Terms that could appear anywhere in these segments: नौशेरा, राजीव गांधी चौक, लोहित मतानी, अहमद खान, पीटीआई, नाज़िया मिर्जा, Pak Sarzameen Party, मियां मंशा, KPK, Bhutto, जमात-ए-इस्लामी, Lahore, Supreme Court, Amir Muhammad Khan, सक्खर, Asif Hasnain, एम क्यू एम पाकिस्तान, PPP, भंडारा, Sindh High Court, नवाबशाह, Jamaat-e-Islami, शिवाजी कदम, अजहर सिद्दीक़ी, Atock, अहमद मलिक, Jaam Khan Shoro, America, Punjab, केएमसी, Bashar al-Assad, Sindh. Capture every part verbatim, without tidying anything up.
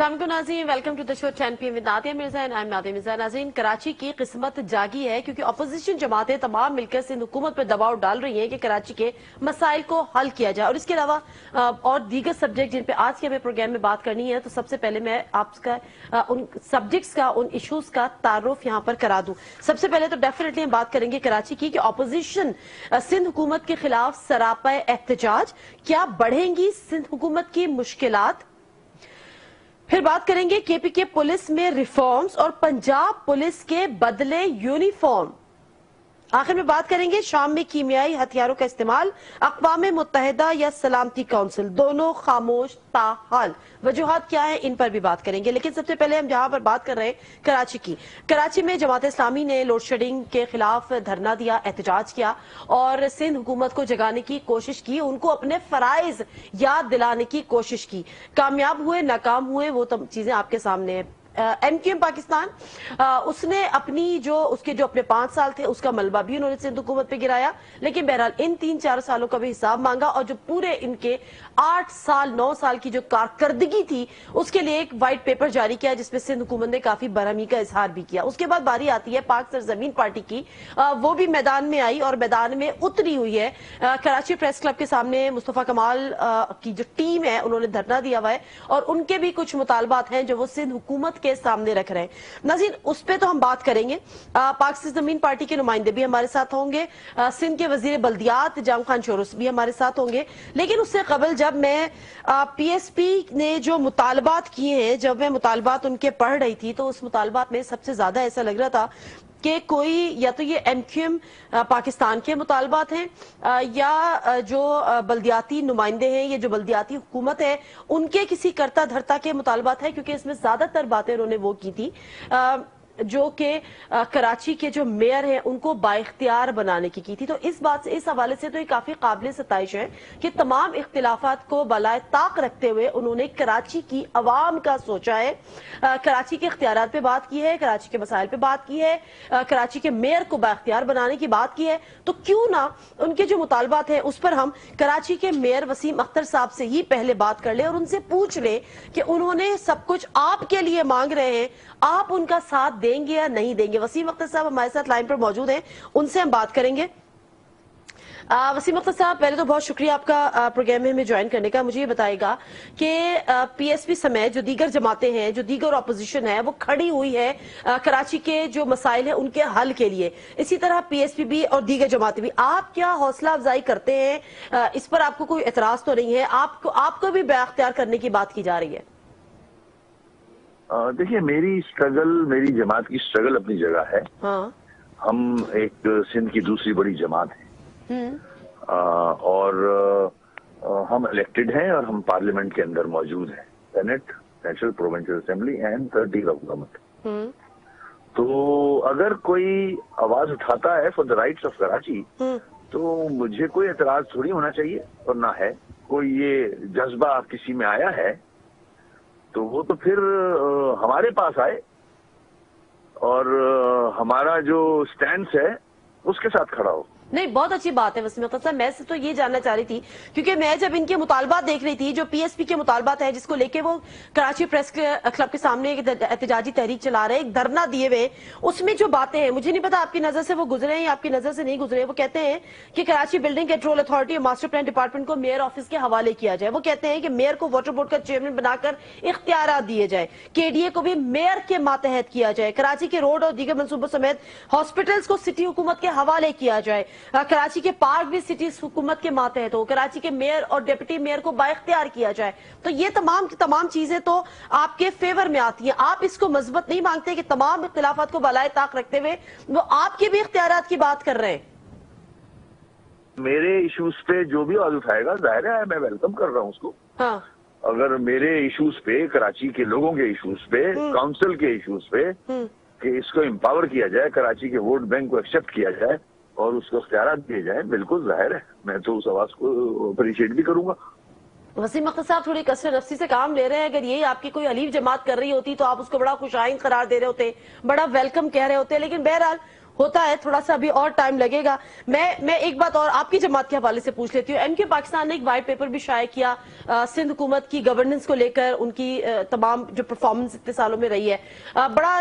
अस्सलाम नाज़रीन, welcome to the show ten P M with नाज़िया मिर्जा and I am नाज़िया मिर्जा। नाज़रीन, कराची की किस्मत जागी है क्योंकि अपोजिशन जमातें तमाम मिलकर सिंध हुकूमत पर दबाव डाल रही हैं कि कराची के मसाइल को हल किया जाए। और इसके अलावा और दीगर सब्जेक्ट जिन पर आज के हमें प्रोग्राम में बात करनी है, तो सबसे पहले मैं आपका उन सब्जेक्ट्स का, उन इशूज़ का तारुफ यहाँ पर करा दूँ। सबसे पहले तो डेफिनेटली हम बात करेंगे कराची की कि अपोजिशन सिंध हुकूमत के खिलाफ सरापा एहतजाज, क्या बढ़ेंगी सिंध हुकूमत की मुश्किलात। फिर बात करेंगे के पी के पुलिस में रिफॉर्म्स और पंजाब पुलिस के बदले यूनिफॉर्म। आखिर में बात करेंगे शाम में कीमियाई हथियारों का इस्तेमाल, अक़वाम मुत्तहिदा या सलामती काउंसिल, दोनों खामोश ताहाल, वजूहात क्या है, इन पर भी बात करेंगे। लेकिन सबसे पहले हम जहां पर बात कर रहे हैं कराची की, कराची में जमात-ए-इस्लामी ने लोड शेडिंग के खिलाफ धरना दिया, एहतजाज किया और सिंध हुकूमत को जगाने की कोशिश की, उनको अपने फराइज याद दिलाने की कोशिश की। कामयाब हुए, नाकाम हुए, वो तो चीजें आपके सामने है। एम क्यू एम पाकिस्तान आ, उसने अपनी जो उसके जो अपने पांच साल थे उसका मलबा भी उन्होंने सिंध हुकूमत पे गिराया, लेकिन बहरहाल इन तीन चार सालों का भी हिसाब मांगा और जो पूरे इनके आठ साल नौ साल की जो कारकर्दगी थी उसके लिए एक वाइट पेपर जारी किया जिसमें सिंध हुकूमत ने काफी बरहमी का इजहार भी किया। उसके बाद बारी आती है पाक सरजमीन पार्टी की, आ, वो भी मैदान में आई और मैदान में उतरी हुई है। आ, कराची प्रेस क्लब के सामने मुस्तफा कमाल आ, की जो टीम है उन्होंने धरना दिया हुआ है और उनके भी कुछ मुतालबात हैं जो वो सिंध हुकूमत के सामने रख रहे हैं। नाज़रीन, उस पे तो हम बात करेंगे, पाक सरजमीन पार्टी के नुमाइंदे भी हमारे साथ होंगे, सिंध के वजीर बल्दियात जाम खान शोरो भी हमारे साथ होंगे। लेकिन उससे कबल जब मैं पी एस पी ने जो मुतालबात किए हैं, जब मैं मुतालबात उनके पढ़ रही थी तो उस मुतालबात में सबसे ज्यादा ऐसा लग रहा था कि कोई या तो ये एम क्यू एम पाकिस्तान के मुतालबात हैं या जो बल्दियाती नुमाइंदे हैं, ये जो बल्दियाती हुकूमत है उनके किसी करता धरता के मुतालबात हैं, क्योंकि इसमें ज्यादातर बातें उन्होंने वो की थी आ, जो कि कराची के जो मेयर हैं उनको बाइख्तियार बनाने की की थी। तो इस बात से, इस हवाले से तो ये काफी काबिल सताइश है कि तमाम इख्तिलाफात को बलाए ताक रखते हुए उन्होंने कराची की आवाम का सोचा है, आ, कराची के इख्तियारात पे बात की है, कराची के मसाइल पे बात की है, आ, कराची के मेयर को बाइख्तियार बनाने की बात की है। तो क्यों ना उनके जो मुतालबात हैं उस पर हम कराची के मेयर वसीम अख्तर साहब से ही पहले बात कर लें और उनसे पूछ लें कि उन्होंने सब कुछ आपके लिए मांग रहे हैं, आप उनका साथ देंगे या नहीं देंगे। वसीम अख्तर साहब हमारे साथ लाइन पर मौजूद हैं, उनसे हम बात करेंगे। आ, वसीम अख्तर साहब, पहले तो बहुत शुक्रिया आपका प्रोग्राम में हमें ज्वाइन करने का। मुझे ये बताएगा कि पी एस पी समेत जो दीगर जमातें हैं, जो दीगर अपोजिशन है, वो खड़ी हुई है आ, कराची के जो मसाइल हैं उनके हल के लिए, इसी तरह पी एस पी भी और दीगर जमातें भी, आप क्या हौसला अफजाई करते हैं? आ, इस पर आपको कोई एतराज तो नहीं है? आपको आपको भी बाख्तियार करने की बात की जा रही है। देखिए, मेरी स्ट्रगल, मेरी जमात की स्ट्रगल अपनी जगह है। हाँ। हम एक सिंध की दूसरी बड़ी जमात है और हम इलेक्टेड हैं और हम पार्लियामेंट के अंदर मौजूद हैं, senate, national, provincial assembly and third D government. तो अगर कोई आवाज उठाता है for the rights of Karachi तो मुझे कोई एतराज थोड़ी होना चाहिए और ना है। कोई ये जज्बा किसी में आया है तो वो तो फिर हमारे पास आए और हमारा जो स्टैंड्स है उसके साथ खड़ा हो। नहीं, बहुत अच्छी बात है वसीम अख्तर साहब, मैं तो ये जानना चाह रही थी क्योंकि मैं जब इनके मुतालबात देख रही थी, जो पी एस पी के मुतालबात है जिसको लेके वो कराची प्रेस क्लब के सामने एक एहतजाजी तहरीक चला रहे, एक धरना दिए हुए, उसमें जो बातें हैं, मुझे नहीं पता आपकी नजर से वो गुजरे हैं या आपकी नजर से नहीं गुजरे। वो कहते हैं कि कराची बिल्डिंग कंट्रोल अथॉरिटी और मास्टर प्लान डिपार्टमेंट को मेयर ऑफिस के हवाले किया जाए। वो कहते हैं कि मेयर को वाटर बोर्ड का चेयरमैन बनाकर इख्तियार दिए जाए, के डी ए को भी मेयर के मातहत किया जाए, कराची के रोड और दीगर मनसूबों समेत हॉस्पिटल्स को सिटी हुकूमत के हवाले किया जाए, कराची के पार्क भी सिटी हुकूमत के मातहत हो, कराची के मेयर और डिप्टी मेयर को बाइख्तियार किया जाए। तो ये तमाम तमाम चीजें तो आपके फेवर में आती हैं। आप इसको मजबूत नहीं मांगते कि तमाम इख्तिलाफात को बलाए ताक रखते हुए वो आपके भी इख्तियारात की बात कर रहे हैं? मेरे इश्यूज पे जो भी आवाज उठाएगा, जाहिर है मैं वेलकम कर रहा हूँ उसको। हाँ। अगर मेरे इशूज पे, कराची के लोगों के इशूज पे, काउंसिल के इशूज पे कि इसको एम्पावर किया जाए, कराची के वोट बैंक को एक्सेप्ट किया जाए और उसको इख्तियार दिए जाए, बिल्कुल जाहिर है मैं तो उस आवाज को अप्रिशिएट भी करूंगा। वसीम अख्तर साहब, थोड़ी कसर नफसी से काम ले रहे हैं। अगर ये आपकी कोई हलीफ जमात कर रही होती तो आप उसको बड़ा खुशाइन करार दे रहे होते, बड़ा वेलकम कह रहे होते, लेकिन बहरहाल होता है, थोड़ा सा अभी और टाइम लगेगा। मैं मैं एक बात और आपकी जमात के हवाले से पूछ लेती हूँ। एमक्यूएम पाकिस्तान ने एक वाइट पेपर भी शाया किया आ, सिंध हुकूमत की गवर्नेंस को लेकर, उनकी आ, तमाम जो परफॉर्मेंस इतने सालों में रही है, आ, बड़ा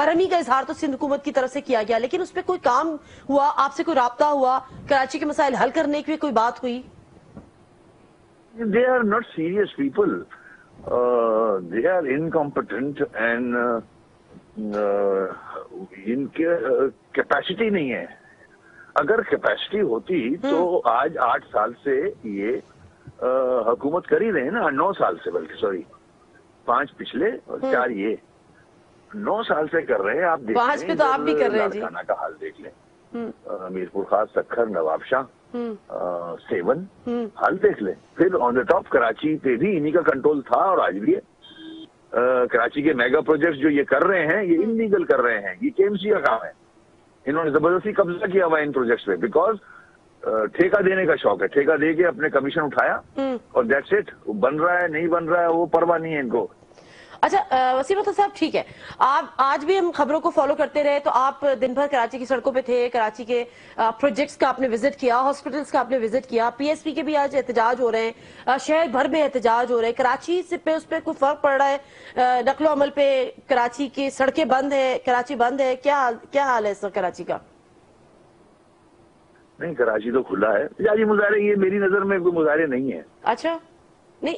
बरहमी का इजहार तो सिंध हुकूमत की तरफ से किया गया, लेकिन उस पर कोई काम हुआ? आपसे कोई रब्ता हुआ? कराची के मसाइल हल करने की कोई बात हुई? They are not serious people. Uh, they are incompetent and uh, uh, इनके कैपेसिटी uh, नहीं है। अगर कैपेसिटी होती तो आज आठ साल से ये uh, हुकूमत कर ही रहे हैं ना, नौ साल से, बल्कि सॉरी पांच पिछले और चार ये नौ साल से कर रहे हैं। आप देख पांच पे तो आप भी कर रहे हैं जी। खाना का हाल देख लें, मीरपुर खास, सक्खर, नवाबशाह, सेवन, हाल देख ले। फिर ऑन द टॉप कराची पे भी इन्हीं का कंट्रोल था और आज भी है। आ, कराची के मेगा प्रोजेक्ट्स जो ये कर रहे हैं ये इनलीगल कर रहे हैं, ये केएमसी का काम है। इन्होंने जबरदस्ती कब्जा किया हुआ इन प्रोजेक्ट्स पे, बिकॉज ठेका देने का शौक है। ठेका दे के अपने कमीशन उठाया और दैट्स इट। बन रहा है नहीं बन रहा है वो परवाह नहीं है इनको। अच्छा वसीम अख्तर साहब, ठीक है, आप आज भी हम खबरों को फॉलो करते रहे तो आप दिन भर कराची की सड़कों पे थे, कराची के प्रोजेक्ट्स का आपने विजिट किया, हॉस्पिटल्स का आपने विजिट किया, पीएसपी के भी आज एहतजाज हो रहे हैं, शहर भर में एहतजाज हो रहे हैं, कराची से पे उस पर कोई फर्क पड़ रहा है? नकलो अमल पे कराची की सड़कें बंद है, कराची बंद है, क्या हाल, क्या हाल है इस वक्त कराची का? नहीं, कराची तो खुला है। जारी मुजाहरे, ये मेरी नजर में कोई मुजाहरे नहीं है। अच्छा, नहीं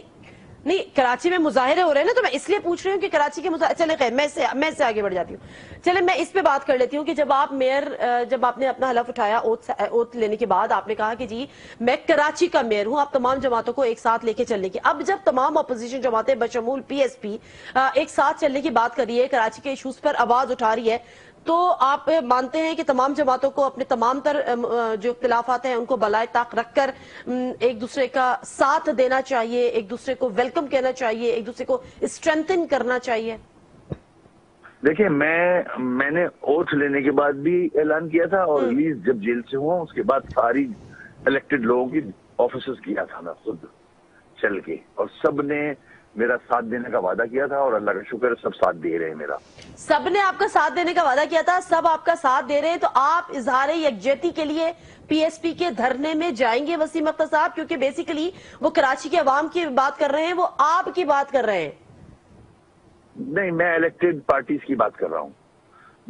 नहीं कराची में मुजाहरे हो रहे हैं ना, तो मैं इसलिए पूछ रही हूँ कि कराची के मुजाहरे। चले खैर, मैं से, मैं से आगे बढ़ जाती हूँ। चले मैं इस पे बात कर लेती हूँ कि जब आप मेयर, जब आपने अपना हलफ उठाया ओथ, ओथ लेने के बाद आपने कहा कि जी मैं कराची का मेयर हूँ, आप तमाम जमातों को एक साथ लेके चलने की। अब जब तमाम अपोजिशन जमातें बशमूल पीएसपी एक साथ चलने की बात कर रही है, कराची के इशूज पर आवाज उठा रही है, तो आप मानते हैं कि तमाम जमातों को अपने तमाम तर जो इख्तिलाफात हैं उनको बलाए ताक रखकर एक दूसरे का साथ देना चाहिए, एक दूसरे को वेलकम कहना चाहिए, एक दूसरे को स्ट्रेंथन करना चाहिए? देखिए, मैं मैंने ओथ लेने के बाद भी ऐलान किया था और रिलीज जब जेल से हुआ उसके बाद सारी इलेक्टेड लोगों की ऑफिसर्स किया था ना खुद चल के, और सबने मेरा साथ देने का वादा किया था और अल्लाह का शुक्र सब साथ दे रहे हैं। मेरा सबने आपका साथ देने का वादा किया था, सब आपका साथ दे रहे हैं। तो आप इजहार यकजहती के लिए पीएसपी के धरने में जाएंगे वसीम अख्तर साहब? क्योंकि बेसिकली वो कराची के अवाम की बात कर रहे हैं, वो आपकी बात कर रहे हैं। नहीं, मैं इलेक्टेड पार्टीज की बात कर रहा हूँ,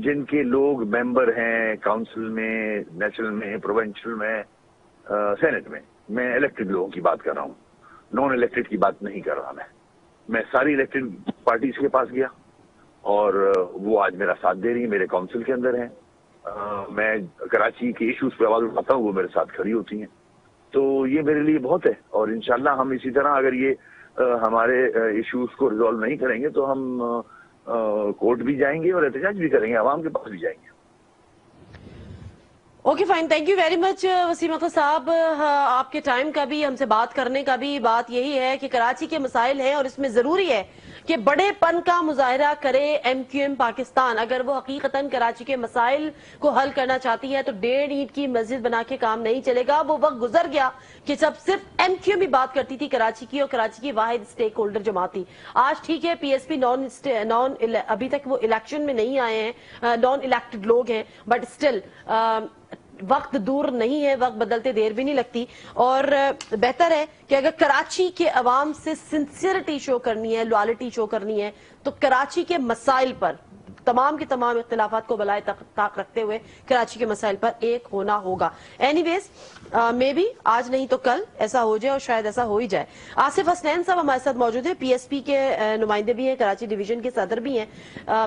जिनके लोग मेंबर हैं काउंसिल में, नेशनल में, प्रोविंशियल में, सेनेट में। मैं इलेक्टेड लोगों की बात कर रहा हूँ, नॉन इलेक्टेड की बात नहीं कर रहा। मैं मैं सारी इलेक्टेड पार्टीज के पास गया और वो आज मेरा साथ दे रही है, मेरे काउंसिल के अंदर है। आ, मैं कराची के इश्यूज पर आवाज उठाता हूँ, वो मेरे साथ खड़ी होती हैं। तो ये मेरे लिए बहुत है और इंशाल्लाह हम इसी तरह अगर ये आ, हमारे इश्यूज को रिजॉल्व नहीं करेंगे तो हम आ, कोर्ट भी जाएंगे और एहतजाज भी करेंगे, आवाम के पास भी जाएंगे। Okay fine, thank you very much Wasim Akhtar साहब, आपके टाइम का भी, हमसे बात करने का भी। बात यही है कि कराची के मसाइल हैं और इसमें ज़रूरी है कि बड़ेपन का मुजाहरा करे एमक्यूएम पाकिस्तान। अगर वो हकीकतन कराची के मसाइल को हल करना चाहती है तो डेढ़ ईंट की मस्जिद बना के काम नहीं चलेगा। वो वक्त गुजर गया कि जब सिर्फ एमक्यूएम ही बात करती थी कराची की और कराची की वाहिद स्टेक होल्डर जमात थी। आज ठीक है पीएसपी नॉन नॉन अभी तक वो इलेक्शन में नहीं आए हैं, नॉन इलेक्टेड लोग हैं, बट स्टिल वक्त दूर नहीं है, वक्त बदलते देर भी नहीं लगती। और बेहतर है कि अगर कराची के अवाम से सिंसियरिटी शो करनी है, लॉयल्टी शो करनी है, तो कराची के मसाइल पर तमाम के तमाम इख्तिलाफात को बलाए ताक रखते हुए कराची के मसाइल पर एक होना होगा। एनीवेज, मे बी आज नहीं तो कल ऐसा हो जाए और शायद ऐसा हो ही जाए। आसिफ हसनैन साहब हमारे साथ मौजूद है, पीएसपी के नुमाइंदे भी हैं, कराची डिवीजन के सदर भी हैं,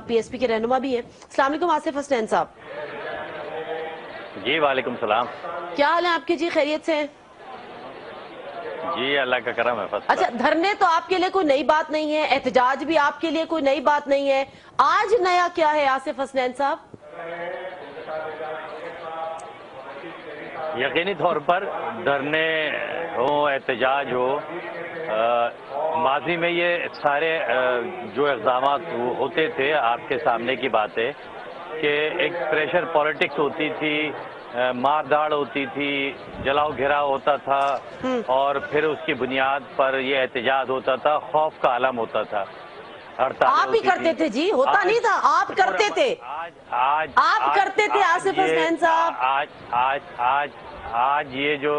पीएसपी के रहनुमा भी हैं। अस्सलाम वालेकुम आसिफ हसनैन साहब। जी वालेकुम सलाम, क्या हाल है आपके? जी खैरियत से हैं जी, अल्लाह का करम है। अच्छा, धरने तो आपके लिए कोई नई बात नहीं है, एहतजाज भी आपके लिए कोई नई बात नहीं है, आज नया क्या है आसिफ हसनैन साहब? यकीनी तौर पर धरने हो, एहतजाज हो, आ, माजी में ये सारे आ, जो इल्जाम होते थे, आपके सामने की बात है कि एक प्रेशर पॉलिटिक्स होती थी, मार धाड़ होती थी, जलाओ घिराव होता था और फिर उसकी बुनियाद पर यह एहतजाज होता था, खौफ का आलम होता था। आप ही करते थे जी, होता नहीं था, आप करते थे, आप करते थे आसिफ हसनैन साहब। आज आज आज आज ये जो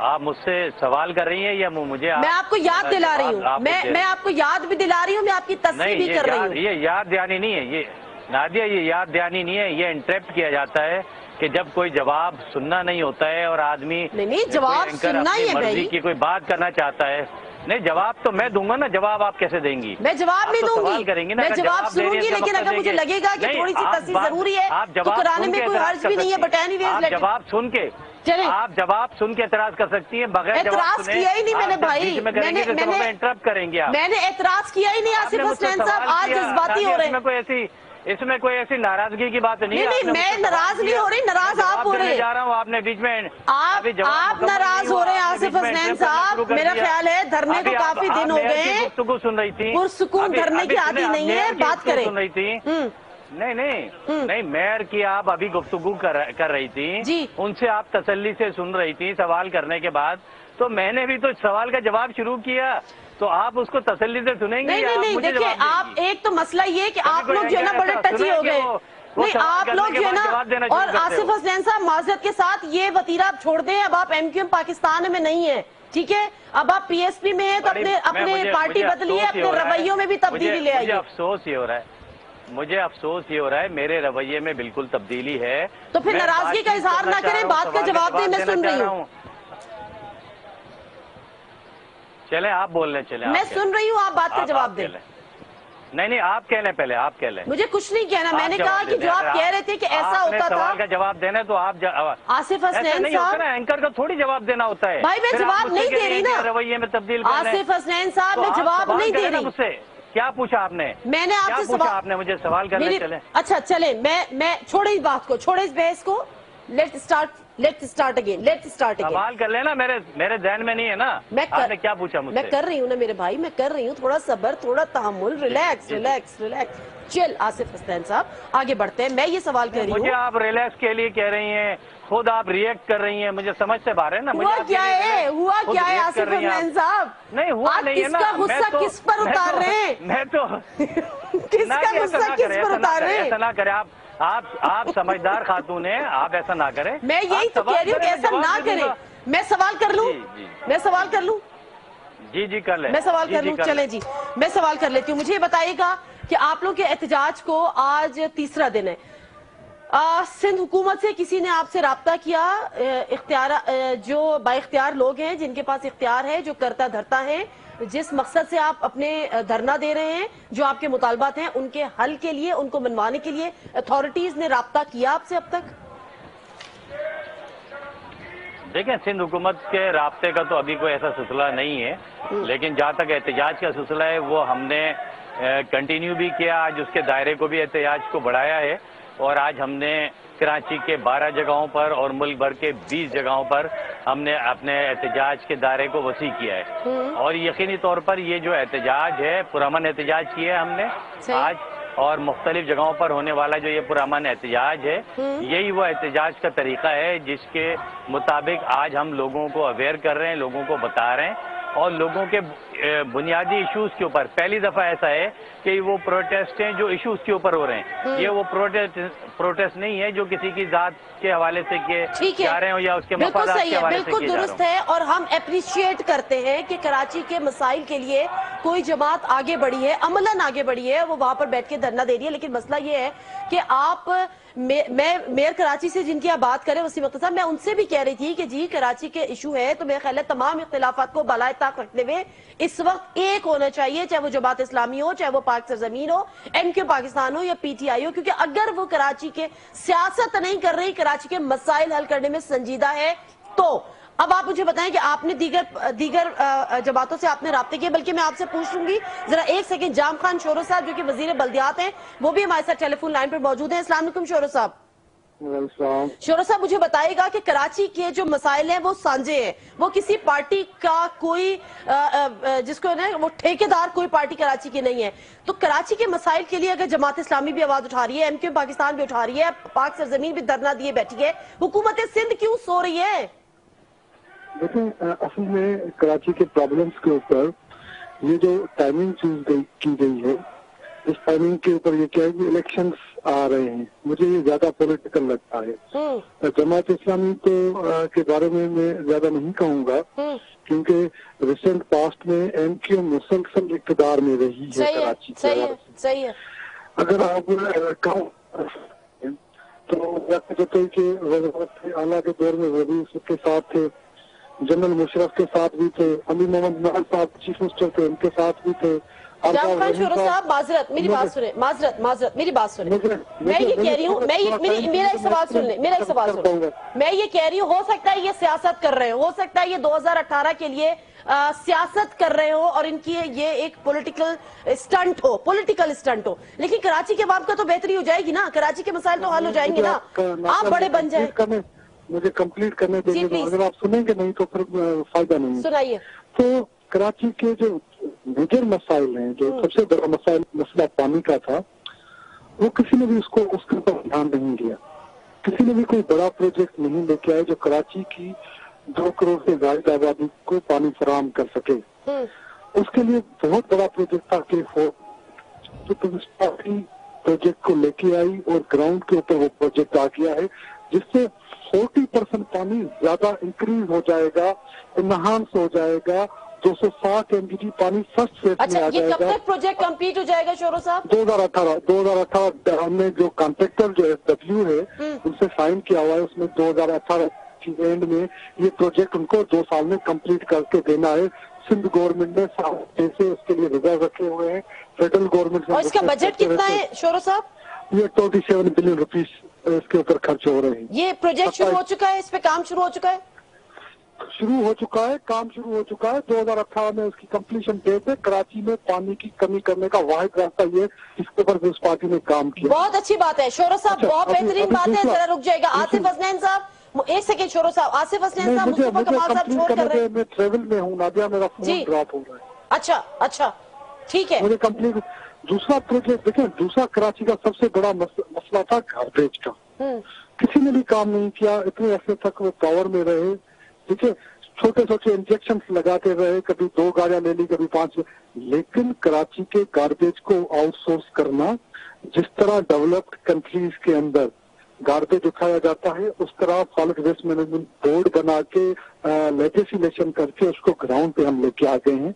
आप मुझसे सवाल कर रही हैं या मुझे आप, मैं आपको याद दिला रही हूँ, मैं मैं आपको याद भी दिला रही हूँ, मैं आपकी तस्वीर भी कर रही हूँ। ये याद दहानी नहीं है ये नादिया, ये याद दहानी नहीं है, ये इंटरप्ट किया जाता है कि जब कोई जवाब सुनना नहीं होता है और आदमी नहीं, नहीं जवाब सुनना ही है भाई की कोई बात करना चाहता है। नहीं जवाब तो मैं दूंगा ना, जवाब आप कैसे देंगी? मैं जवाब नहीं दूंगी, करेंगे ना, मैं जवाब सुनूंगी, लेकिन अगर मुझे लगेगा कि थोड़ी सी तस्वीर जरूरी है आप जवाब कराने में कोई हर्ज भी नहीं है, बट एनीवेज जवाब सुन के आप जवाब सुन के एतराज कर सकती हैं, बगैर एतराज किया ही नहीं मैंने भाई, मैंने मैंने इंटरप्ट करेंगे आप, मैंने एतराज किया ही नहीं। आसिफ हसनैन साहब आज जज्बाती हो रहे हैं, कोई ऐसी इसमें कोई ऐसी नाराजगी की बात नहीं, नहीं, नहीं मैं नाराज नहीं हो रही, नाराज आप हो रहे, जा रहा हूँ आपने बीच में आप आप नाराज हो रहे हैं। आसिफ हसनैन साहब मेरा ख्याल है धरने को काफी दिन हो गए, गुफ्तगू सुन रही थी, पुरसुकून धरने की आदि नहीं है, बात करें सुन रही थी। नहीं नहीं नहीं मेयर की आप अभी गुफ्तगू कर रही थी, उनसे आप तसल्ली से सुन रही थी सवाल करने के बाद, तो मैंने भी तो सवाल का जवाब शुरू किया, तो आप उसको तसल्ली से सुनेंगे? नहीं नहीं देखिए आप, एक तो मसला ये कि आप लोग जो है ना बड़े टची हो गए, नहीं आप लोग जो है ना, और आसिफ हसनैन साहब माजरत के साथ ये वतीरा आप छोड़ दें, अब आप एमक्यूएम पाकिस्तान में नहीं है, ठीक है, अब आप पीएसपी में है, तो अपने अपने पार्टी बदली है, अपने रवैयों में भी तब्दीली ले आई। अफसोस ये हो रहा है, मुझे अफसोस ये हो रहा है, मेरे रवैये में बिल्कुल तब्दीली है। तो फिर नाराजगी का इजहार ना करें, बात का जवाब दें, मैं सुन रही हूँ। चले आप बोलने चले, मैं सुन रही हूँ, आप बात का जवाब दें। नहीं नहीं आप कह लें, पहले आप कह लें, मुझे कुछ नहीं कहना, मैंने कहा कि जो आप कह रहे थे कि ऐसा होता था, का जवाब देना तो आप आसिफ हसनैन साहब एंकर को थोड़ी जवाब देना होता है। भाई मैं जवाब नहीं दे रही ना, रवैये में तब्दील। आसिफ हसनैन साहब मैं जवाब नहीं दे रही, मुझसे क्या पूछा आपने? मैंने आपसे सवाल, आपने मुझे सवाल करने चले। अच्छा चले, मैं मैं छोड़े इस बात को, छोड़े इस बहस को, let start let start again let start again. सवाल कर लेना, मेरे मेरे ध्यान में नहीं है ना, मैं कर, आपने क्या पूछा मुझसे? मैं कर रही हूँ ना मेरे भाई, मैं कर रही हूँ, थोड़ा सब्र, थोड़ा तहमुल, रिलैक्स रिलैक्स रिलैक्स। चल आसिफ हसनैन साहब आगे बढ़ते हैं, मैं ये सवाल कर रही हूँ, मुझे आप रिलैक्स के लिए कह रही है, खुद आप रिएक्ट कर रही हैं, मुझे समझ से बाहर है ना। हुआ क्या है, हुआ क्या है आसिफ हसनैन साहब? नहीं हुआ नहीं है ना, गुस्सा किस पर उतार रहे हैं? मैं तो किसका गुस्सा किस पर उतार रहे हैं? ऐसा ना करें आप, आप आप समझदार खातून हैं, आप ऐसा ना करें। मैं यही तो कह रही हूँ, ऐसा ना करें। मैं सवाल कर लूँ, मैं सवाल कर लूँ जी जी कर ले, मैं सवाल कर लूँ, चले जी मैं सवाल कर लेती हूँ। मुझे बताइएगा कि आप लोग के एहतजाज को आज तीसरा दिन है, आ, सिंध हुकूमत से किसी ने आपसे रब्ता किया? इख्तियार जो बाइख्तियार लोग हैं, जिनके पास इख्तियार है, जो करता धरता है, जिस मकसद से आप अपने धरना दे रहे हैं, जो आपके मुतालबात हैं, उनके हल के लिए, उनको मनवाने के लिए अथॉरिटीज ने रब्ता किया आपसे अब तक? देखें सिंध हुकूमत के रब्ते का तो अभी कोई ऐसा सिलसिला नहीं है, लेकिन जहाँ तक एहतजाज का सिलसिला है वो हमने कंटिन्यू भी किया, आज उसके दायरे को भी, एहतजाज को बढ़ाया है, और आज हमने कराची के बारह जगहों पर और मुल्क भर के बीस जगहों पर हमने अपने एहतजाज के दायरे को वसी किया है, और यकीनी तौर पर ये जो एहतजाज है पुरअमन एहतजाज किया है हमने आज, और मुख्तलिफ जगहों पर होने वाला जो ये पुरअमन एहतजाज है, यही वो एहतजाज का तरीका है जिसके मुताबिक आज हम लोगों को अवेयर कर रहे हैं, लोगों को बता रहे हैं, और लोगों के बुनियादी इश्यूज के ऊपर पहली दफा ऐसा है कि वो प्रोटेस्ट हैं जो इश्यूज के ऊपर हो रहे हैं, ये वो प्रोटेस्ट प्रोटेस्ट नहीं है जो किसी की जात के हवाले से किए जा रहे हो या उसके मफादात के हवाले से। बिल्कुल दुरुस्त है, और हम अप्रिशिएट करते हैं कि कराची के मसाइल के लिए कोई जमात आगे बढ़ी है, अमलन आगे बढ़ी है, वो वहाँ पर बैठ के धरना दे रही है, लेकिन मसला ये है कि आप मे, मैं मेयर कराची से जिनकी आप बात करें वसीम अख्तर साहब, मैं उनसे भी कह रही थी कि जी कराची के इशू है, तो मेरा ख्याल है तमाम इख्तिलाफात को बलाए ताक रखते हुए इस वक्त एक होना चाहिए, चाहे वो जमात इस्लामी हो, चाहे वो पाक सरजमीन हो, एमक्यू पाकिस्तान हो या पीटीआई हो, क्योंकि अगर वो कराची के सियासत नहीं कर रही, कराची के मसाइल हल करने में संजीदा है। तो अब आप मुझे बताएं कि आपने दीगर दीगर जमातों से आपने राब्ते किए, बल्कि मैं आपसे पूछ लूंगी जरा एक सेकंड, जाम खान शोरो साहब जो कि वजीर बल्दियात हैं, वो भी हमारे साथ टेलीफोन लाइन पर मौजूद हैं। अस्सलाम वालेकुम शोरो साहब। शोरो साहब मुझे बताएगा कि कराची के जो मसाइल हैं वो सांझे हैं, वो किसी पार्टी का कोई जिसको ना वो ठेकेदार कोई पार्टी कराची की नहीं है, तो कराची के मसाइल के लिए अगर जमात इस्लामी भी आवाज उठा रही है, एमक्यू पाकिस्तान भी उठा रही है, पाक सरजमीन भी धरना दिए बैठी है, हुकूमत सिंध क्यों सो रही है? देखें असल में कराची के प्रॉब्लम्स के ऊपर ये जो टाइमिंग चूज की गई है, इस टाइमिंग के ऊपर ये क्या है कि इलेक्शंस आ रहे हैं, मुझे ये ज्यादा पॉलिटिकल लगता है। जमात इस्लामी को आ, के बारे में मैं ज्यादा नहीं कहूँगा, क्योंकि रिसेंट पास्ट में एम क्यू एम मुसलसल इकतदार में रही है कराची। सही है, सही है। अगर आप कहूँ तो व्यक्त के वजारत आला के दौर में वजीर के साथ थे, जनरल मुशर्रफ के साथ भी थे, अमीर मोहम्मद खान साहब चीफ मिनिस्टर थे, उनके साथ भी थे। जाम खान शोरो साहब, माजरत मेरी बात सुने, माजरत माजरत मेरी बात सुने। मैं ये कह रही हूँ, मैं ये मेरी मेरा एक सवाल सुन ले, मेरा एक सवाल सुन ले। मैं ये कह रही हूँ, हो सकता है ये सियासत कर रहे हो, हो सकता है ये दो हज़ार अठारह के लिए आ, सियासत कर रहे हो और इनकी ये एक पॉलिटिकल स्टंट हो, पॉलिटिकल स्टंट हो, लेकिन कराची के बाप का तो बेहतरी हो जाएगी ना, कराची के मसाइल तो हल हो जाएंगे ना, आप बड़े बन जाए। मुझे कंप्लीट करने देंगे, अगर आप सुनेंगे नहीं तो फिर फायदा नहीं। सुनाइए। तो कराची के जो मेजर मसाइल हैं, जो सबसे बड़ा मसाइल मसला पानी का था, वो किसी ने भी उसको उसके ऊपर ध्यान नहीं दिया, किसी ने भी कोई बड़ा प्रोजेक्ट नहीं लेके आया जो कराची की दो करोड़ से ज्यादा आबादी को पानी फराहम कर सके। उसके लिए बहुत बड़ा प्रोजेक्ट था कि पीपल्स पार्टी प्रोजेक्ट को लेके आई और ग्राउंड के ऊपर वो प्रोजेक्ट आ गया है, जिससे चालीस परसेंट पानी ज्यादा इंक्रीज हो जाएगा, इनहांस हो जाएगा, दो सौ साठ एम जी पानी फर्स्ट फेज अच्छा, में आ जाएगा। कब तक प्रोजेक्ट कंप्लीट हो जाएगा शोरो साहब? दो हज़ार अठारह दो हज़ार अठारह हमने जो कॉन्ट्रैक्टर जो एस डब्ल्यू है उनसे साइन किया हुआ है, उसमें दो हज़ार अठारह की एंड में ये प्रोजेक्ट उनको दो साल में कंप्लीट करके देना है। सिंध गवर्नमेंट ने सात पैसे उसके लिए रिजर्व रखे हुए हैं, फेडरल गवर्नमेंट ने। और इसका बजट कितना है शोरो साहब? ये ट्वेंटी सेवन बिलियन रुपीज इसके ऊपर खर्च हो रहे हैं। ये प्रोजेक्ट शुरू हो चुका है, इस पे काम शुरू हो चुका है, शुरू हो चुका है काम शुरू हो चुका है। दो हज़ार अठारह में उसकी कंप्लीशन डेट है। कराची में पानी की कमी करने का वाहिद रास्ता ये, इसके ऊपर जिस पार्टी ने काम किया। बहुत अच्छी बात है शोरो साहब, अच्छा, बहुत बेहतरीन बात है। जरा रुक जाएगा आसिफ हसनैन साहब, एक सेकेंड शोरो साहब। आसिफ हसनैन साहब, मुस्तफा कमाल साहब छोड़ कर रहे हैं। मैं ट्रेवल में हूँ नादिया, मेरा फोन ड्रॉप हो रहा है। अच्छा अच्छा ठीक है, मुझे कंप्लीट। दूसरा प्रोजेक्ट देखिए, दूसरा कराची का सबसे बड़ा मसला था गार्बेज का, किसी ने भी काम नहीं किया। इतने अरसे तक वो पावर में रहे, ठीक है, छोटे छोटे इंजेक्शन लगाते रहे, कभी दो गाड़ियां ले ली, कभी पांच, लेकिन कराची के गार्बेज को आउटसोर्स करना, जिस तरह डेवलप्ड कंट्रीज के अंदर गार्बेज उठाया जाता है, उस तरह सॉलिड वेस्ट मैनेजमेंट बोर्ड बना के लेजिस्लेशन करके उसको ग्राउंड पे हम लेके आ गए हैं।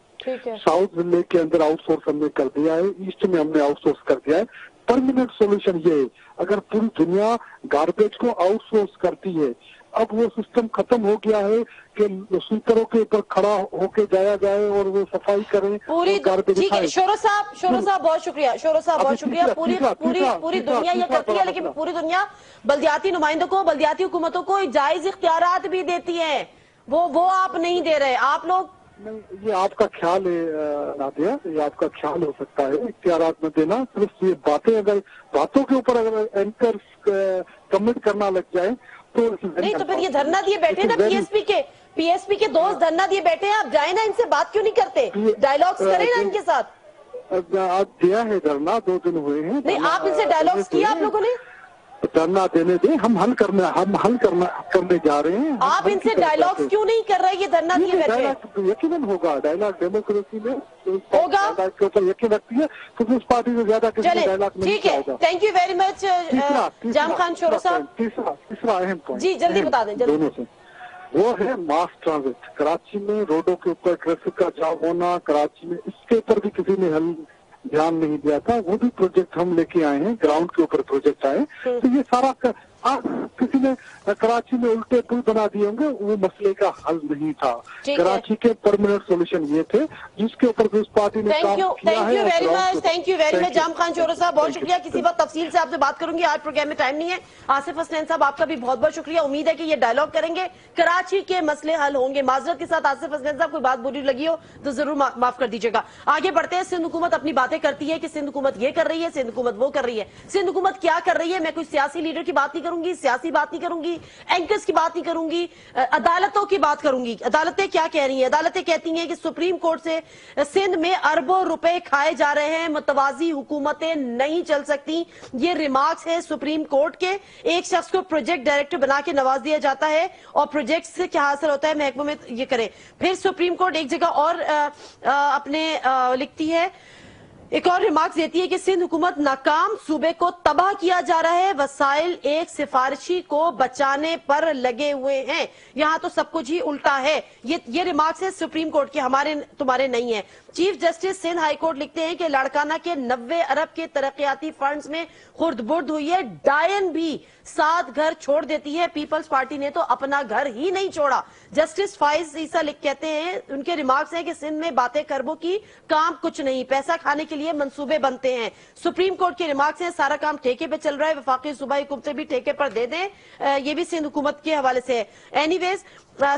साउथ जिले के अंदर आउटसोर्स हमने कर दिया है, ईस्ट में हमने आउटसोर्स कर दिया है। परमानेंट सॉल्यूशन ये है, अगर पूरी दुनिया गार्बेज को आउटसोर्स करती है, अब वो सिस्टम खत्म हो गया है कि स्वीकरों के ऊपर खड़ा होके जाया जाए और वो सफाई करें पूरी। ठीक है शोरो साहब, शोरो साहब बहुत शुक्रिया, शोरो साहब बहुत शुक्रिया। पूरी पूरी पूरी दुनिया ये करती है, लेकिन पूरी दुनिया बल्दियाती नुमाइंदों को, बल्दियाती हुकूमतों को जायज इख्तियारात भी देती है, वो वो आप नहीं दे रहे। आप लोग, ये आपका ख्याल है नादिया, ये आपका ख्याल हो सकता है, इख्तियारात में देना। सिर्फ ये बातें, अगर बातों के ऊपर अगर एंकर कमेंट करना लग जाए तो नहीं, तो फिर ये धरना दिए बैठे ना पीएसपी के, पीएसपी के दोस्त धरना दिए बैठे हैं। आप जाए ना, इनसे बात क्यों नहीं करते, डायलॉग्स करें ना इनके साथ। आप दिया है धरना, दो दिन हुए हैं, नहीं आप इनसे डायलॉग्स किया आप लोगों ने? धरना देने दें, हम हल करना हम हल करना करने जा रहे हैं। आप इनसे डायलॉग्स क्यों नहीं कर रहे? ये धरना दिए बैठे हैं। यकीनन होगा डायलॉग, डेमोक्रेसी में होगा, यकीन रखती है क्योंकि उस पार्टी से ज्यादा किसी डायलॉग। ठीक है, thank you very much Jam Khan Shoro साहब। तीसरा तीसरा अहम पॉइंट जी जल्दी बता दें दोनों से, वो है मास ट्रांजिट। कराची में रोडों के ऊपर ट्रैफिक का जाम होना, कराची में इसके ऊपर भी किसी ने हल ध्यान नहीं दिया था, वो भी प्रोजेक्ट हम लेके आए हैं, ग्राउंड के ऊपर प्रोजेक्ट आए। तो ये सारा कर, आ, किसी ने कराची में उल्टे पुल बना दिए होंगे, वो मसले का हल नहीं था। कराची के परमानेंट सॉल्यूशन ये थे, जिसके ऊपर पीपल्स पार्टी ने काम किया है। Thank you very much, thank you very much Jam Khan Shoro साहब, बहुत शुक्रिया। किसी बात तफसील से आपसे बात करूंगी, आज प्रोग्राम में टाइम नहीं है। आसिफ हसनैन साहब आपका भी बहुत बहुत शुक्रिया, उम्मीद है कि ये डायलॉग करेंगे, कराची के मसले हल होंगे। माजरत के साथ आसिफ हसनैन साहब, कोई बात बुरी लगी हो तो जरूर माफ कर दीजिएगा। आगे बढ़ते हैं। सिंध हुकूमत अपनी बातें करती है कि सिंध हुकूमत ये कर रही है, सिंध हुकूमत वो कर रही है, सिंध हुकूमत क्या कर रही है। मैं कोई सियासी लीडर की बात नहीं करूँ, करूंगी, सियासी बात नहीं करूंगी, एंकर्स की बात नहीं करूंगी, अदालतों की बात करूंगी। अदालतें क्या कह रही हैं? अदालतें कहती हैं कि सुप्रीम कोर्ट से सिंध में अरबों रुपए खाए जा रहे हैं, मुतवाजी हुकूमतें नहीं चल सकती। ये रिमार्क्स है सुप्रीम कोर्ट के। एक शख्स को प्रोजेक्ट डायरेक्टर बना के नवाज दिया जाता है और प्रोजेक्ट से क्या हासिल होता है महकमे में ये करे। फिर सुप्रीम कोर्ट एक जगह और आ, आ, अपने आ, लिखती है, एक और रिमार्क्स देती है कि सिंध हुकूमत नाकाम, सूबे को तबाह किया जा रहा है, वसाइल एक सिफारिशी को बचाने पर लगे हुए हैं। यहाँ तो सब कुछ ही उल्टा है। ये ये रिमार्क्स है सुप्रीम कोर्ट के, हमारे तुम्हारे नहीं है। Chief justice Sindh high court लिखते हैं कि लाड़काना के नब्बे अरब के तरक्याती फंड्स में खुर्दबुर्द हुई है, डायन भी सात घर छोड़ देती है, पीपल्स पार्टी ने तो अपना घर ही नहीं छोड़ा। जस्टिस फाइज ईसा लिख कहते हैं, उनके रिमार्क्स है कि सिंध में बातें खरबों की, काम कुछ नहीं, पैसा खाने के लिए मंसूबे बनते हैं। सुप्रीम कोर्ट के रिमार्क्स हैं सारा काम ठेके पे चल रहा है, वफाकी सूबाई हुकूमतें भी ठेके पर दे दें, ये भी सिंध हुकूमत के हवाले से है। एनीवेज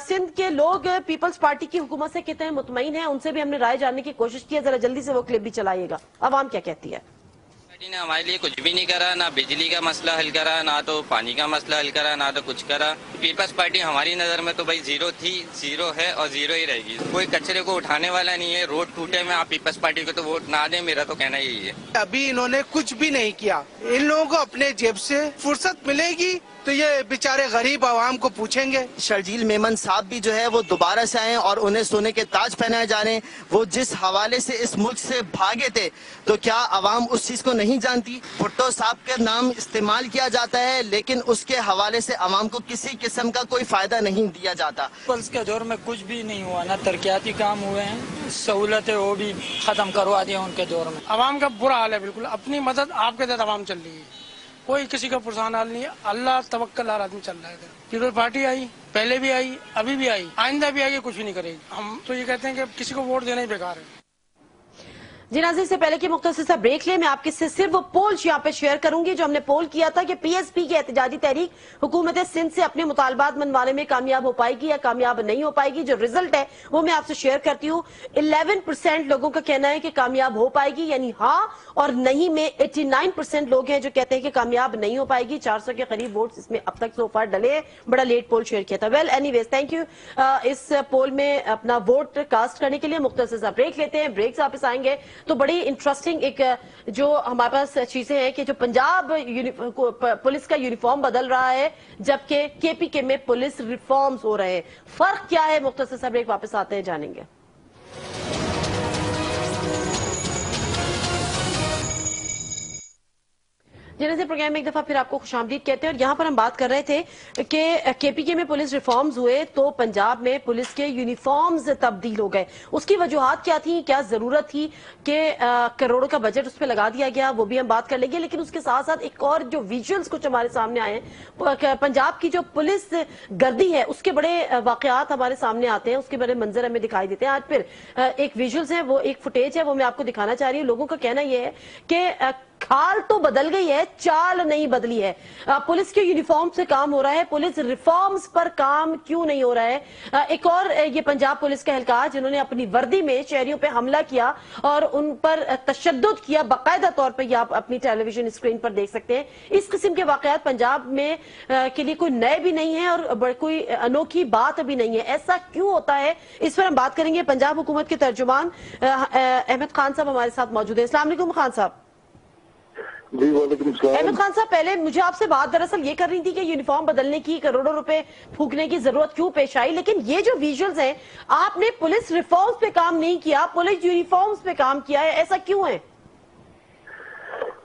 सिंध के लोग पीपल्स पार्टी की हुकूमत से कितने मुतमईन हैं, उनसे भी हमने राय जानने की कोशिश की है। जरा जल्दी से वो क्लिप भी चलाइएगा, आवाम क्या कहती है। पार्टी ने हमारे लिए कुछ भी नहीं करा, ना बिजली का मसला हल करा, ना तो पानी का मसला हल करा, ना तो कुछ करा। पीपल्स पार्टी हमारी नज़र में तो भाई जीरो थी, जीरो है और जीरो ही रहेगी। कोई कचरे को उठाने वाला नहीं है, रोड टूटे में आप पीपल्स पार्टी को तो वोट ना दें, मेरा तो कहना यही है। अभी इन्होंने कुछ भी नहीं किया, इन लोगों को अपने जेब से फुर्सत मिलेगी तो ये बेचारे गरीब आवाम को पूछेंगे। शर्जील मेमन साहब भी जो है वो दोबारा से आए और उन्हें सोने के ताज पहनाए जा रहे हैं। वो जिस हवाले से इस मुल्क से भागे थे, तो क्या आवाम उस चीज को नहीं जानती? भुट्टो साहब का नाम इस्तेमाल किया जाता है, लेकिन उसके हवाले से आवाम को किसी किस्म का कोई फायदा नहीं दिया जाता। पल्स के दौर में कुछ भी नहीं हुआ, ना तरक्याती काम हुए हैं, सहूलतें वो भी खत्म करवा दिया उनके दौर में। आवाम का बुरा हाल है, बिल्कुल अपनी मदद आपके साथ आवाम चल रही है, कोई किसी का परेशान हाल नहीं है, अल्लाह तवक्कल आदमी चल रहा है। पीपल पार्टी आई, पहले भी आई, अभी भी आई, आइंदा भी आएगी, कुछ भी नहीं करेगी। हम तो ये कहते हैं कि किसी को वोट देना ही बेकार है। जी नाज़रीन, से पहले कि मुख्तसर सा ब्रेक ले, मैं आपके से सिर्फ वो पोल यहाँ पे शेयर करूंगी जो हमने पोल किया था कि पीएसपी की एहतजाजी तहरीक हुकूमत सिंध से अपने मुतालबात मनवाने में कामयाब हो पाएगी या कामयाब नहीं हो पाएगी। जो रिजल्ट है वो मैं आपसे शेयर करती हूँ। इलेवन परसेंट लोगों का कहना है कि कामयाब हो पाएगी, यानी हाँ, और नहीं में एट्टी नाइन परसेंट लोग हैं जो कहते हैं कि कामयाब नहीं हो पाएगी। चार सौ के करीब वोट इसमें अब तक सोफार डले हैं। बड़ा लेट पोल शेयर किया था। वेल एनीवेज, थैंक यू इस पोल में अपना वोट कास्ट करने के लिए। मुख्तसर सा ब्रेक लेते हैं, ब्रेक से वापस आएंगे तो बड़ी इंटरेस्टिंग एक जो हमारे पास चीजें हैं कि जो पंजाब पुलिस का यूनिफॉर्म बदल रहा है जबकि केपीके में पुलिस रिफॉर्म्स हो रहे हैं, फर्क क्या है? मुख्तसर सा ब्रेक, वापस आते हैं, जानेंगे। जैसे प्रोग्राम में एक दफा फिर आपको खुशामदीद कहते हैं और यहाँ पर हम बात कर रहे थे कि केपीके में पुलिस रिफॉर्म्स हुए तो पंजाब में पुलिस के यूनिफॉर्म्स तब्दील हो गए। उसकी वजूहात क्या थी, क्या जरूरत थी कि करोड़ों का बजट उस पर लगा दिया गया, वो भी हम बात कर लेंगे। लेकिन उसके साथ साथ एक और जो विजुअल्स कुछ हमारे सामने आए हैं, पंजाब की जो पुलिस गर्दी है उसके बड़े वाकयात हमारे सामने आते हैं, उसके बड़े मंजर हमें दिखाई देते हैं। आज फिर एक विजुअल्स है, वो एक फुटेज है, वो मैं आपको दिखाना चाह रही हूँ। लोगों का कहना यह है कि खाल तो बदल गई है, चाल नहीं बदली है। पुलिस के यूनिफॉर्म से काम हो रहा है, पुलिस रिफॉर्म्स पर काम क्यों नहीं हो रहा है। एक और ये पंजाब पुलिस के एहलकार जिन्होंने अपनी वर्दी में शहरियों पे हमला किया और उन पर तशद्दुद किया, बाकायदा तौर पर आप अपनी टेलीविजन स्क्रीन पर देख सकते हैं। इस किस्म के वाकयात पंजाब में के लिए कोई नए भी नहीं है और कोई अनोखी बात भी नहीं है। ऐसा क्यों होता है, इस पर हम बात करेंगे। पंजाब हुकूमत के तर्जुमान अहमद खान साहब हमारे साथ मौजूद है। अस्सलाम वालेकुम खान साहब। जी वालेकुम सलाम। अहमद खान साहब, पहले मुझे आपसे बात दरअसल ये कर रही थी कि यूनिफॉर्म बदलने की, करोड़ों रुपए फूकने की जरूरत क्यों पेश आई, लेकिन ये जो विजुअल्स हैं, आपने पुलिस रिफॉर्म्स पे काम नहीं किया, पुलिस यूनिफॉर्म्स पे काम किया है, ऐसा क्यों है?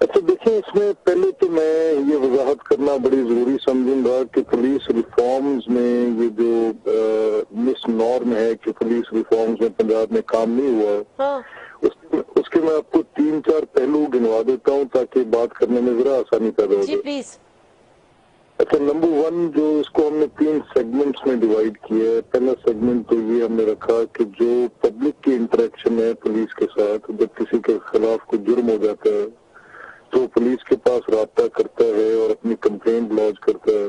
अच्छा देखिए, इसमें पहले तो मैं ये वजाहत करना बड़ी जरूरी समझूंगा कि पुलिस रिफॉर्म्स में ये जो मिस नॉर्म है कि पुलिस रिफॉर्म्स में पंजाब में काम नहीं हुआ, हाँ। उसके मैं आपको तीन चार पहलू गिनवा देता हूँ ताकि बात करने में जरा आसानी पैदा हो जाए। अच्छा, नंबर वन जो इसको हमने तीन सेगमेंट्स में डिवाइड किया है। पहला सेगमेंट तो ये हमने रखा कि जो पब्लिक की इंटरेक्शन है पुलिस के साथ, जब किसी के खिलाफ कोई जुर्म हो जाता है तो पुलिस के पास राब्ता करता है और अपनी कंप्लेंट लॉन्च करता है,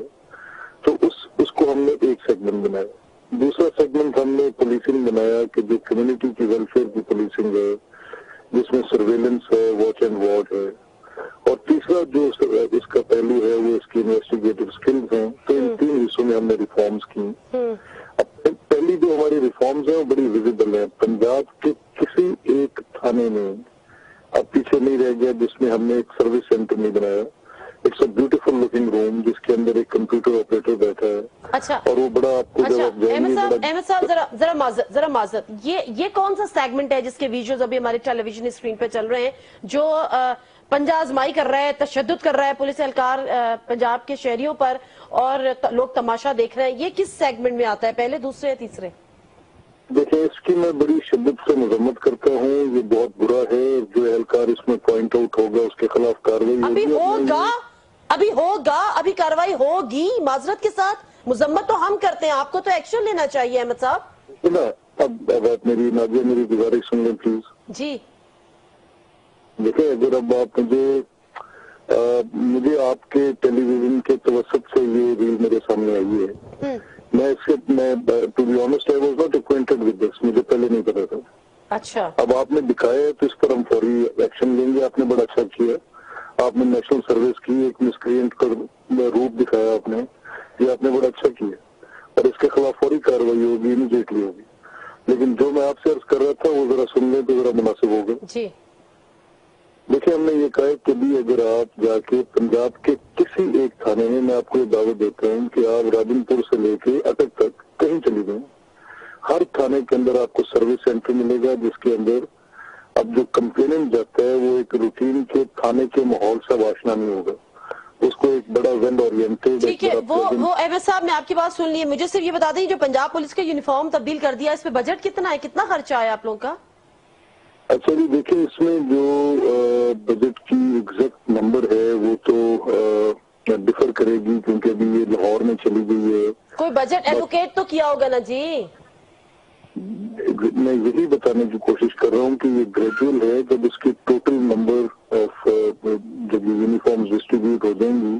तो उस उसको हमने एक सेगमेंट बनाया। दूसरा सेगमेंट हमने पुलिसिंग बनाया कि जो कम्युनिटी की वेलफेयर की पुलिसिंग है, जिसमें सर्वेलेंस है, वॉच एंड वॉर्ड है, और और तीसरा जो इसका पहलू है वो इसकी इन्वेस्टिगेटिव स्किल्स हैं। तो इन तीन हिस्सों में हमने रिफॉर्म्स की। पहली जो हमारी रिफॉर्म्स हैं वो बड़ी विजिबल है। पंजाब के किसी एक थाने में अब पीछे नहीं रह गया जिसमें हमने एक सर्विस सेंटर नहीं बनाया। It's a beautiful looking room जिसके अंदर एक कंप्यूटर ऑपरेटर बैठा है। अच्छा, और वो बड़ा आपको अच्छा, जरा जरा माजर, जरा माजर, ये ये कौन सा सेगमेंट है जिसके वीडियोस अभी हमारे टेलीविजन स्क्रीन पे चल रहे हैं, जो पंजाजमाई कर रहा है, तशद्दुद कर रहा है पुलिस एहलकार पंजाब के शहरियों पर और त, लोग तमाशा देख रहे हैं? ये किस सेगमेंट में आता है, पहले, दूसरे या तीसरे? देखिये, इसकी मैं बड़ी शिद्दत से मजम्मत करता हूँ। ये बहुत बुरा है। जो एहलकार इसमें पॉइंट आउट होगा उसके खिलाफ कार्रवाई अभी होगा अभी होगा अभी कार्रवाई होगी। माजरत के साथ मुजम्मत तो हम करते हैं, आपको तो एक्शन लेना चाहिए अहमद साहब ना। अब बात मेरी नाजिया, मेरी गुजारिश सुन लें प्लीज। जी देखिए, अगर अब आप मुझे आ, मुझे आपके टेलीविजन के तवसत से ये रील मेरे सामने आई है। मैं इससे मैं to be honest I was not acquainted with this, मुझे पहले नहीं पता था। अच्छा, अब आपने दिखाया है तो इस पर हम फौरी एक्शन लेंगे। आपने बड़ा अच्छा किया, आपने नेशनल सर्विस की एक मिसक्रिएंट का रूप दिखाया आपने, ये आपने बड़ा अच्छा किया और इसके खिलाफ फौरी कार्रवाई होगी, इमीडिएटली होगी। लेकिन जो मैं आपसे अर्ज कर रहा था वो जरा सुन लें तो जरा मुनासिब होगा। देखिए, हमने ये कहा कि भी अगर आप जाके पंजाब के किसी एक थाने में, मैं आपको ये दावे देता हूँ कि आप राजनपुर से लेके अटक तक कहीं चले गए, हर थाने के अंदर आपको सर्विस सेंटर मिलेगा जिसके अंदर अब जो कंप्लेनेंट जाता है वो एक रूटीन के थाने के माहौल से वाशना नहीं होगा, उसको एक बड़ा वेल ओरिएंटेड। ठीक है, वो वो अहमद साहब ने आपकी बात सुन ली है। मुझे सिर्फ ये बता दें, जो पंजाब पुलिस का यूनिफॉर्म तब्दील कर दिया, इस पे बजट कितना है, कितना खर्चा आया आप लोगों का? अच्छा जी, देखिए, इसमें जो बजट की एग्जैक्ट नंबर है वो तो डिफर करेगी क्योंकि अभी ये लाहौर में चली गई है। कोई बजट एलोकेट तो किया होगा ना जी? मैं यही बताने की कोशिश कर रहा हूँ कि ये ग्रेजुअल है। जब इसके टोटल नंबर ऑफ जब ये यूनिफॉर्म्स डिस्ट्रीब्यूट हो जाएंगी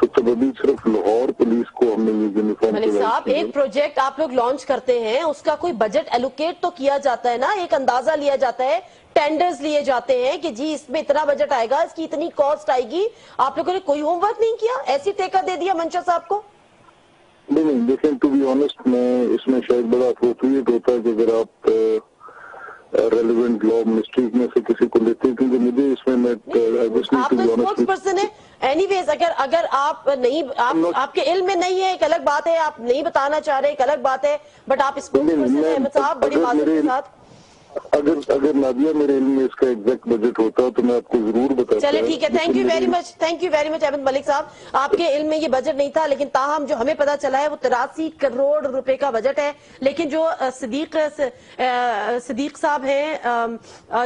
तो तब अभी सिर्फ लाहौर पुलिस को हमने ये यूनिफॉर्म। मलिक साहब, एक प्रोजेक्ट आप लोग लॉन्च करते हैं, उसका कोई बजट एलोकेट तो किया जाता है ना, एक अंदाजा लिया जाता है, टेंडर्स लिए जाते हैं कि जी इसमें इतना बजट आएगा, इसकी इतनी कॉस्ट आएगी। आप लोगों ने कोई होमवर्क नहीं किया, ऐसी ठेका दे दिया मंशा साहब को? नहीं नहीं, देखें, टू बी ऑनेस्ट मैं इसमें शायद बड़ा अप्रोप्रिएट होता है कि अगर आप रेलिवेंट लॉ मिनिस्ट्री में से किसी को लेते, क्योंकि मुझे इसमें मैं स्पोक्स पर्सन है। एनीवेज, अगर अगर आप नहीं आप, not, आपके इल्म में नहीं है, एक अलग बात है, आप नहीं बताना चाह रहे, एक अलग बात है, बट आप स्पोक्स पर्सन है साहब, बड़ी बात के साथ। अगर अगर नादिया मेरे लिए इसका एग्जैक्ट बजट होता तो मैं आपको जरूर बताता। चलिए ठीक है, thank you very much, thank you very much अहमद मलिक साहब, आपके इल्म में ये बजट नहीं था, लेकिन ताहम जो हमें पता चला है वो तिरासी करोड़ रुपए का बजट है। लेकिन जो सिद्दीक सिद्दीक साहब हैं,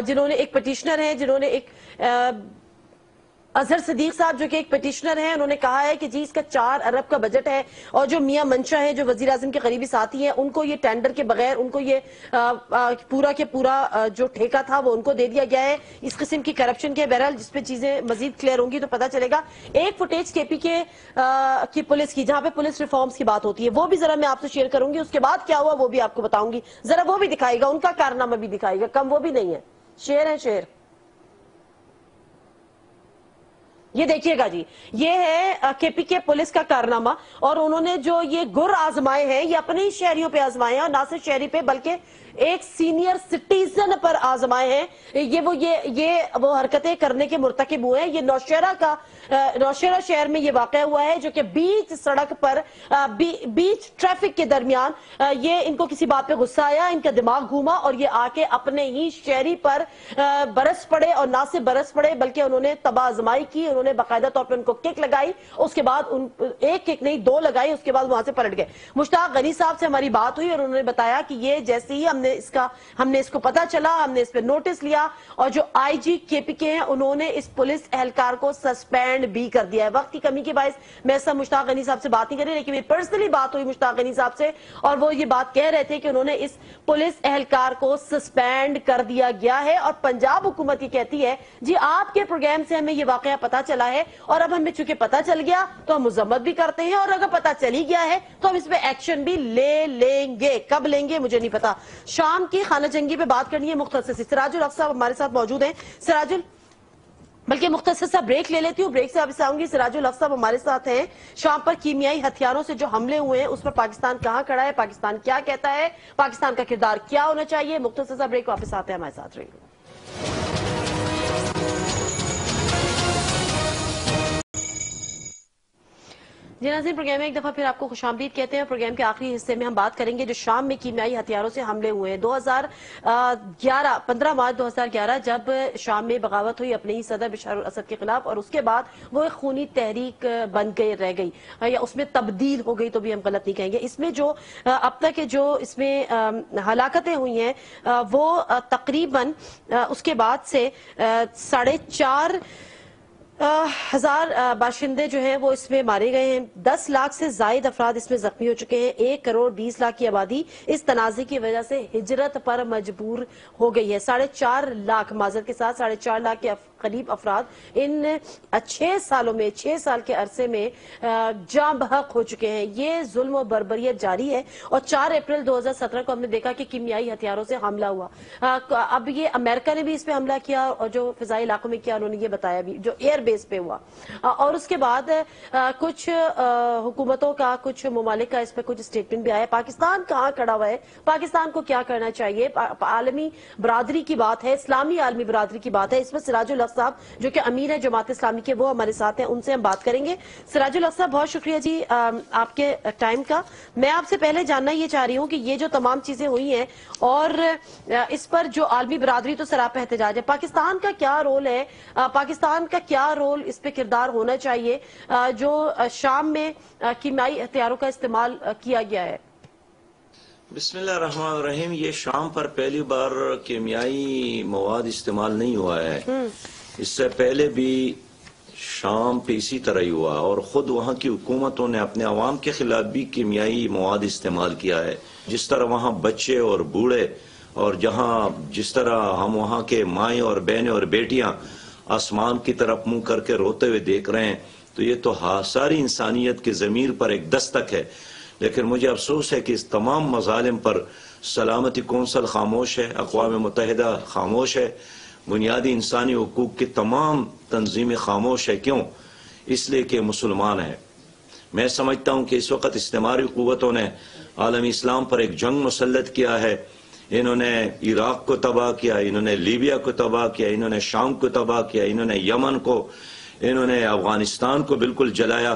जिन्होंने एक पटिशनर हैं, जिन्होंने एक अजहर सिद्दीक साहब जो कि एक पटिशनर हैं, उन्होंने कहा है कि जी इसका चार अरब का बजट है, और जो मियां मंशा है, जो वजीर आजम के करीबी साथी हैं, उनको ये टेंडर के बगैर उनको ये आ, आ, पूरा के पूरा आ, जो ठेका था वो उनको दे दिया गया है। इस किस्म की करप्शन के बहरहाल जिस पे चीजें मजीद क्लियर होंगी तो पता चलेगा। एक फुटेज केपीके की पुलिस की, जहाँ पे पुलिस रिफॉर्म्स की बात होती है, वो भी जरा मैं आपसे शेयर करूंगी। उसके बाद क्या हुआ वो भी आपको बताऊंगी, जरा वो भी दिखाएगा, उनका कारनामा भी दिखाएगा, कम वो भी नहीं है। शेयर है शेयर, ये देखिएगा जी, ये है केपीके पुलिस का कारनामा। और उन्होंने जो ये गुर आजमाए हैं, ये अपने ही शहरियों पे आजमाए हैं, और ना सिर्फ शहरी पे बल्कि एक सीनियर सिटीजन पर आजमाए हैं। ये वो ये ये वो हरकतें करने के मुर्तकिब हुए हैं। ये नौशेरा का नौशेरा शहर में ये वाकया हुआ है, जो कि बीच सड़क पर बी, बीच ट्रैफिक के दरमियान ये इनको किसी बात पे गुस्सा आया, इनका दिमाग घूमा और ये आके अपने ही शहरी पर बरस पड़े, और ना सिर्फ बरस पड़े बल्कि उन्होंने तबा आजमाई की। उन्होंने बाकायदा तौर पर उनको किक लगाई, उसके बाद उन एक किक नहीं दो लगाई, उसके बाद वहां से पलट गए। मुश्ताक गनी साहब से हमारी बात हुई और उन्होंने बताया कि ये जैसे ही हमने इसका हमने इसको पता चला, हमने इस पे नोटिस लिया, और जो आईजी केपीके हैं उन्होंने इस पुलिस एहलकार को सस्पेंड भी कर दिया है। वक्त की कमी के बायस मैं सब मुश्ताक गनी साहब से बात नहीं करी, लेकिन मेरी पर्सनली बात हुई मुश्ताक गनी साहब से, और वो ये बात कह रहे थे कि उन्होंने इस पुलिस एहलकार को सस्पेंड कर दिया गया है। और पंजाब हुकूमत ये कहती है जी आपके प्रोग्राम से हमें ये वाकया पता चला है, और अब हमें चूंकि पता चल गया तो हम मुजम्मत भी करते हैं, और अगर पता चली गया है तो हम इस पर एक्शन भी ले लेंगे। कब लेंगे मुझे नहीं पता। शाम की खाना जंगी पे बात करनी है मुख्तसर से। सिराजुल हक साहब हमारे साथ मौजूद हैं। सिराजुल, बल्कि मुख्तसर सा ब्रेक ले लेती हूँ। ब्रेक से वापस आऊंगी। सिराज उल हक साहब हमारे साथ हैं। शाम पर कीमियाई हथियारों से जो हमले हुए हैं उस पर पाकिस्तान कहाँ खड़ा है, पाकिस्तान क्या कहता है, पाकिस्तान का किरदार क्या होना चाहिए। मुख्तसर सा ब्रेक, वापस आते हैं, हमारे साथ रहेंगे। जी नाज़रीन, प्रोग्राम में एक दफ़ा फिर आपको खुशामदीद कहते हैं। प्रोग्राम के आखिरी हिस्से में हम बात करेंगे जो शाम में कीमियाई हथियारों से हमले हुए हैं। दो हज़ार ग्यारह पंद्रह मार्च दो हज़ार ग्यारह जब शाम में बगावत हुई अपने ही सदर बशार अल-असद के खिलाफ, और उसके बाद वो एक खूनी तहरीक बन गई रह गई या उसमें तब्दील हो गई तो भी हम गलत नहीं कहेंगे। इसमें जो अब तक जो इसमें हलाकतें हुई हैं वो तकरीबन उसके बाद से साढ़े चार Uh, हजार uh, बाशिंदे जो हैं वो इसमें मारे गए हैं। दस लाख से जायद अफराद इसमें जख्मी हो चुके हैं। एक करोड़ बीस लाख की आबादी इस तनाजे की वजह से हिजरत पर मजबूर हो गई है। साढ़े चार लाख माजर के साथ साढ़े चार लाख के करीब अफराद इन छह सालों में छह साल के अरसे में जाम बहक हो चुके हैं। ये जुल्म और बर्बरियत जारी है। और चार अप्रैल दो हज़ार सत्रह को हमने देखा कि कीमियाई हथियारों से हमला हुआ। अब ये अमेरिका ने भी इस पर हमला किया और जो फिजाई इलाकों में किया उन्होंने ये बताया भी, जो एयरबेस पे हुआ। और उसके बाद कुछ हुकूमतों का, कुछ ममालिक का इस पर कुछ स्टेटमेंट भी आया। पाकिस्तान कहाँ खड़ा हुआ है, पाकिस्तान को क्या करना चाहिए, आलमी बरादरी की बात है, इस्लामी आलमी बरादरी की बात है। इसमें सिराज उल हक साहब जो कि अमीर है जमात-ए-इस्लामी के वो हमारे साथ हैं, उनसे हम बात करेंगे। सिराज उल हक साहब बहुत शुक्रिया जी आपके टाइम का। मैं आपसे पहले जानना ये चाह रही हूँ कि ये जो तमाम चीजें हुई हैं और इस पर जो आलमी बरादरी तो सराप एहतजाज है, पाकिस्तान का क्या रोल है, पाकिस्तान का क्या रोल, इस पे किरदार होना चाहिए जो शाम में कीमियाई हथियारों का इस्तेमाल किया गया है। बिस्मिल्लाह रहमान रहीम, ये शाम पर पहली बार कीमियाई मवाद इस्तेमाल नहीं हुआ है, इससे पहले भी शाम पे इसी तरह ही हुआ और ख़ुद वहाँ की हुकूमतों ने अपने आवाम के खिलाफ भी कीमियाई मवाद इस्तेमाल किया है। जिस तरह वहाँ बच्चे और बूढ़े और जहाँ जिस तरह हम वहाँ के माएँ और बहनें और बेटियाँ आसमान की तरफ मुँह करके रोते हुए देख रहे हैं, तो ये तो सारी इंसानियत की ज़मीर पर एक दस्तक है। लेकिन मुझे अफसोस है कि इस तमाम मजालिम पर सलामती कौंसल खामोश है, अक़वाम मुत्तहिदा खामोश है, बुनियादी इंसानी हकूक़ की तमाम तंजीमें खामोश है। क्यों? इसलिए कि मुसलमान हैं। मैं समझता हूँ कि इस वक्त इस्तेमारी क़ुव्वतों ने आलम इस्लाम पर एक जंग मुसल्लत किया है। इन्होंने इराक़ को तबाह किया, इन्होंने लीबिया को तबाह किया, इन्होंने शाम को तबाह किया, इन्होंने यमन को, इन्होंने अफगानिस्तान को बिल्कुल जलाया।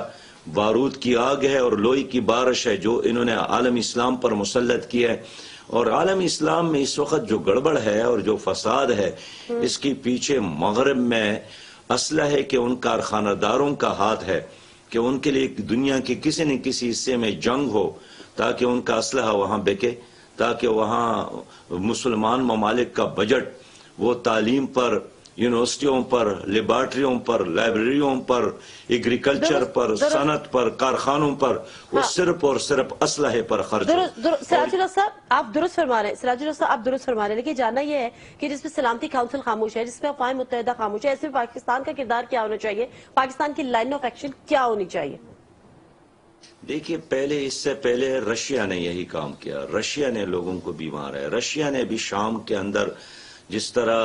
बारूद की आग है और लोई की बारिश है जो इन्होंने आलम इस्लाम पर मुसल्लत किया है। और आलम इस्लाम में इस वक्त जो गड़बड़ है और जो फसाद है, इसके पीछे मगरब में असला है कि उन कारखानादारों का हाथ है कि उनके लिए दुनिया के किसी न किसी हिस्से में जंग हो ताकि उनका असला वहाँ बिके, ताकि वहाँ मुसलमान ममालिक का बजट वो तालीम पर, यूनिवर्सिटियों पर, लेबॉर्ट्रियों पर, लाइब्रेरियों पर, एग्रीकल्चर पर, सनत पर, कारखानों पर, वो हाँ। सिर्फ और सिर्फ असलहे पर खर्च। सिराजुल साहब आप दुरुस्त फरमा रहे हैं, सिराजुल साहब आप दुरुस्त फरमा रहे हैं, लेकिन जानना यह है कि जिसमें सलामती काउंसिल खामोश है, जिसमें अक़वाम मुत्तहिदा खामोश है, इसमें पाकिस्तान का किरदार क्या होना चाहिए, पाकिस्तान की लाइन ऑफ एक्शन क्या होनी चाहिए। देखिए, पहले इससे पहले रशिया ने यही काम किया। रशिया ने लोगों को बीमार है। रशिया ने भी शाम के अंदर जिस तरह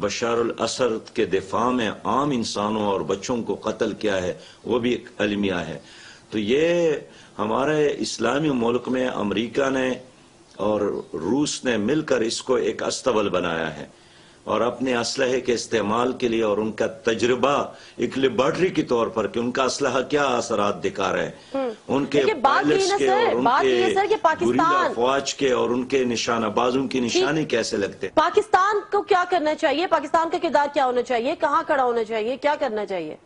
बशार अल-असद के दिफा में आम इंसानों और बच्चों को कत्ल किया है, वो भी एक अलमिया है। तो ये हमारे इस्लामी मुल्क में अमरीका ने और रूस ने मिलकर इसको एक अस्तबल बनाया है और अपने असलहे के इस्तेमाल के लिए और उनका तजर्बा एक लेबॉर्ट्री के तौर पर कि उनका असलहा क्या असरात दिखा रहे हैं, उनके पायलट्स के और उनके गुरीला फौज के और उनके निशानाबाजों की निशाने कैसे लगते हैं। पाकिस्तान को क्या करना चाहिए, पाकिस्तान का किरदार क्या होना चाहिए, कहाँ खड़ा होना चाहिए, क्या करना चाहिए।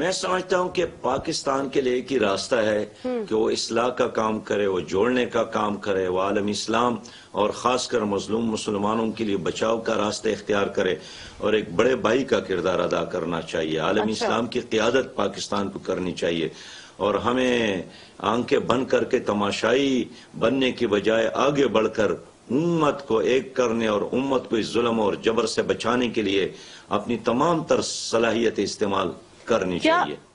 मैं समझता हूँ कि पाकिस्तान के लिए एक ही रास्ता है कि वो इस्लाह का काम करे, वो जोड़ने का काम करे, वो आलम इस्लाम और ख़ासकर मजलूम मुसलमानों के लिए बचाव का रास्ता इख्तियार करे और एक बड़े भाई का किरदार अदा करना चाहिए। आलम अच्छा। इस्लाम की क़ियादत पाकिस्तान को करनी चाहिए और हमें आंखें बंद करके तमाशाई बनने की बजाय आगे बढ़कर उम्मत को एक करने और उम्मत को इस जुल्म और जबर से बचाने के लिए अपनी तमाम तर सलाहियत इस्तेमाल करनी चाहिए।